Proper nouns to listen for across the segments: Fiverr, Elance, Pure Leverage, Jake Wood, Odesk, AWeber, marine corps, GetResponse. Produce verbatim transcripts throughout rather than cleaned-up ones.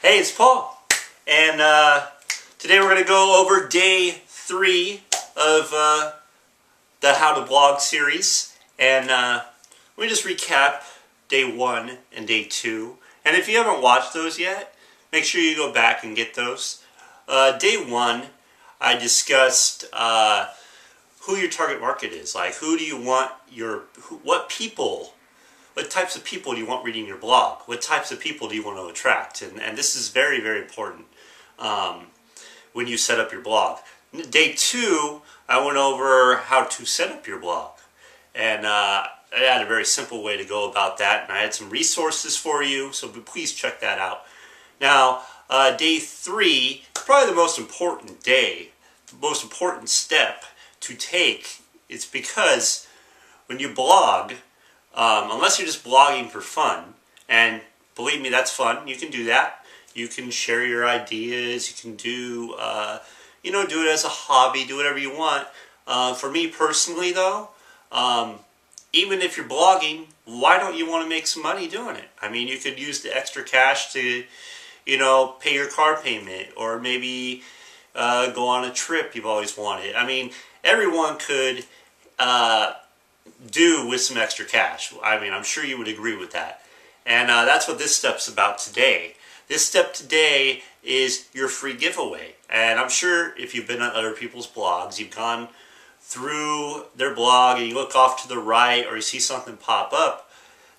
Hey, it's Paul, and uh, today we're going to go over day three of uh, the How to Blog series, and uh, let me just recap day one and day two, and if you haven't watched those yet, make sure you go back and get those. Uh, day one, I discussed uh, who your target market is, like who do you want your, who, what people What types of people do you want reading your blog? What types of people do you want to attract? And, and this is very, very important um, when you set up your blog. Day two, I went over how to set up your blog. And uh, I had a very simple way to go about that. And I had some resources for you, so please check that out. Now, uh, day three is probably the most important day, the most important step to take. It's because when you blog, Um, unless you're just blogging for fun, and believe me, that's fun. You can do that. You can share your ideas. You can do, uh, you know, do it as a hobby. Do whatever you want. Uh, for me personally, though, um, even if you're blogging, why don't you want to make some money doing it? I mean, you could use the extra cash to, you know, pay your car payment, or maybe uh, go on a trip you've always wanted. I mean, everyone could Uh, do with some extra cash. I mean, I'm sure you would agree with that. And uh, that's what this step's about today. This step today is your free giveaway. And I'm sure if you've been on other people's blogs, you've gone through their blog and you look off to the right or you see something pop up,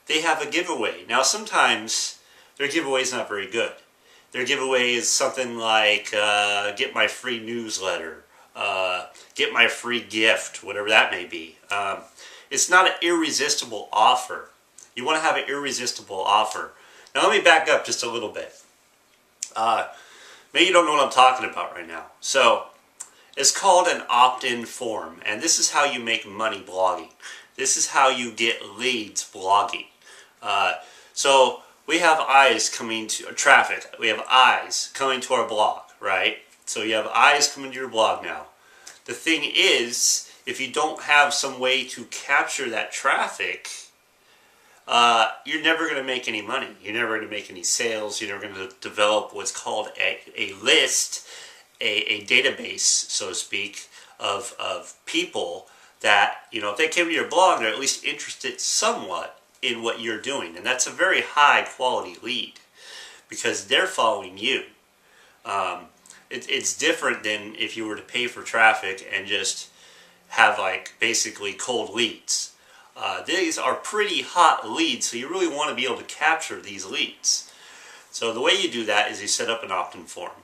they have a giveaway. Now, sometimes their giveaway is not very good. Their giveaway is something like uh, get my free newsletter, uh, get my free gift, whatever that may be. Um, It's not an irresistible offer. You want to have an irresistible offer. Now let me back up just a little bit. Uh, maybe you don't know what I'm talking about right now. So it's called an opt-in form. And this is how you make money blogging. This is how you get leads blogging. Uh, so we have eyes coming to, or traffic. We have eyes coming to our blog, right? So you have eyes coming to your blog now. The thing is, if you don't have some way to capture that traffic, uh, you're never going to make any money. You're never going to make any sales. You're never going to develop what's called a, a list, a, a database, so to speak, of, of people that, you know, if they came to your blog, they're at least interested somewhat in what you're doing. And that's a very high quality lead because they're following you. Um, it, it's different than if you were to pay for traffic and just have like basically cold leads. Uh, these are pretty hot leads, so you really want to be able to capture these leads. So the way you do that is you set up an opt-in form.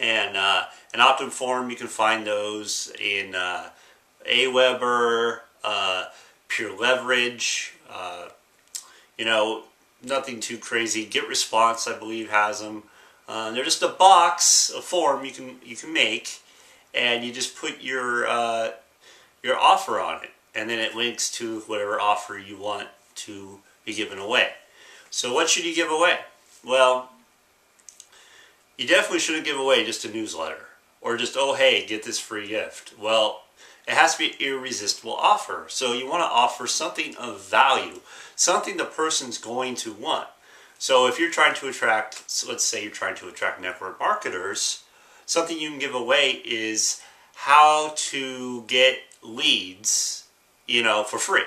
And uh, an opt-in form, you can find those in uh, AWeber, uh, Pure Leverage, uh, you know, nothing too crazy. GetResponse, I believe, has them. Uh, they're just a box, a form you can, you can make, and you just put your uh, your offer on it, and then it links to whatever offer you want to be given away. So what should you give away? Well, you definitely shouldn't give away just a newsletter or just, oh hey, get this free gift. Well, it has to be an irresistible offer. So you want to offer something of value, something the person's going to want. So if you're trying to attract, so let's say you're trying to attract network marketers, something you can give away is how to get leads, you know, for free.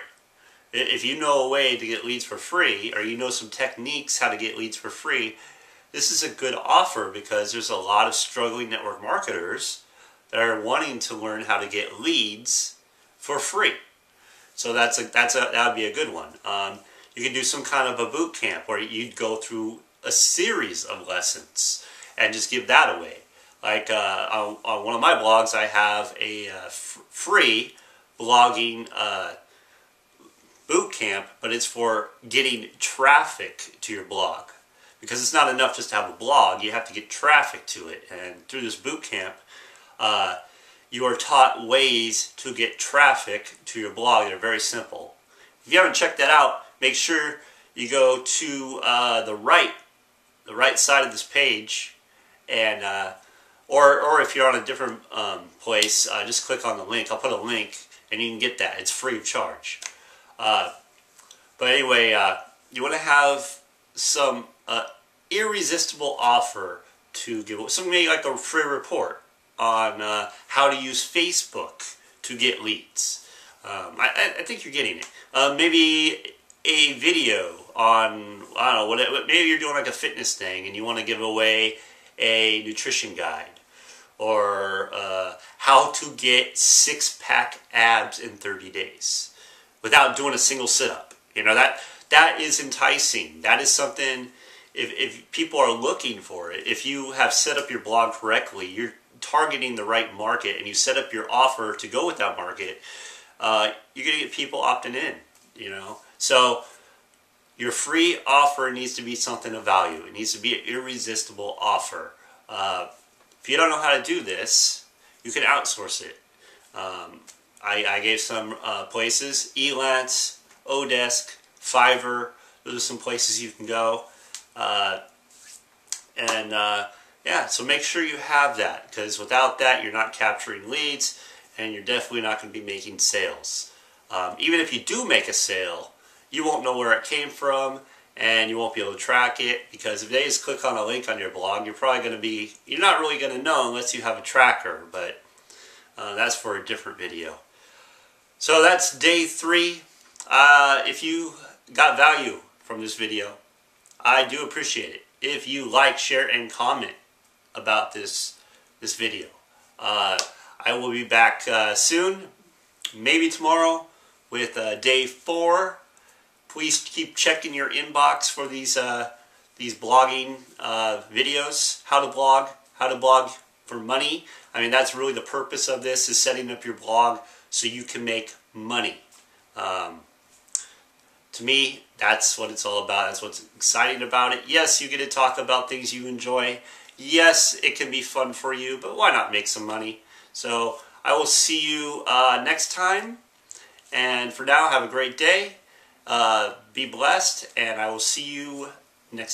If you know a way to get leads for free, or you know some techniques how to get leads for free, this is a good offer because there's a lot of struggling network marketers that are wanting to learn how to get leads for free. So that's a, that's a, that would be a good one. Um, you can do some kind of a boot camp where you'd go through a series of lessons and just give that away. Like uh, on, on one of my blogs, I have a uh, f free blogging uh, boot camp, but it's for getting traffic to your blog. Because it's not enough just to have a blog, you have to get traffic to it. And through this boot camp, uh, you are taught ways to get traffic to your blog. They're very simple. If you haven't checked that out, make sure you go to uh, the right, the right side of this page, and uh, Or, or if you're on a different um, place, uh, just click on the link. I'll put a link, and you can get that. It's free of charge. Uh, but anyway, uh, you want to have some uh, irresistible offer to give, something maybe like a free report on uh, how to use Facebook to get leads. Um, I, I think you're getting it. Uh, maybe a video on, I don't know, what, maybe you're doing like a fitness thing and you want to give away a nutrition guide, or uh, how to get six-pack abs in thirty days without doing a single sit-up. You know, that that is enticing. That is something, if, if people are looking for it, if you have set up your blog correctly, you're targeting the right market, and you set up your offer to go with that market, uh, you're going to get people opting in, you know. So your free offer needs to be something of value. It needs to be an irresistible offer. Uh, If you don't know how to do this, you can outsource it. Um, I, I gave some uh, places, Elance, Odesk, Fiverr. Those are some places you can go. Uh, and uh, yeah, so make sure you have that, because without that, you're not capturing leads, and you're definitely not going to be making sales. Um, even if you do make a sale, you won't know where it came from, and you won't be able to track it, because if they just click on a link on your blog, you're probably going to be, you're not really going to know unless you have a tracker, but uh, that's for a different video. So that's day three. Uh, if you got value from this video, I do appreciate it. If you like, share, and comment about this, this video. Uh, I will be back uh, soon, maybe tomorrow, with uh, day four. Please keep checking your inbox for these uh, these blogging uh, videos. How to blog, how to blog for money. I mean, that's really the purpose of this, is setting up your blog so you can make money. Um, to me, that's what it's all about. That's what's exciting about it. Yes, you get to talk about things you enjoy. Yes, it can be fun for you, but why not make some money? So I will see you uh, next time. And for now, have a great day. Uh, be blessed, and I will see you next time.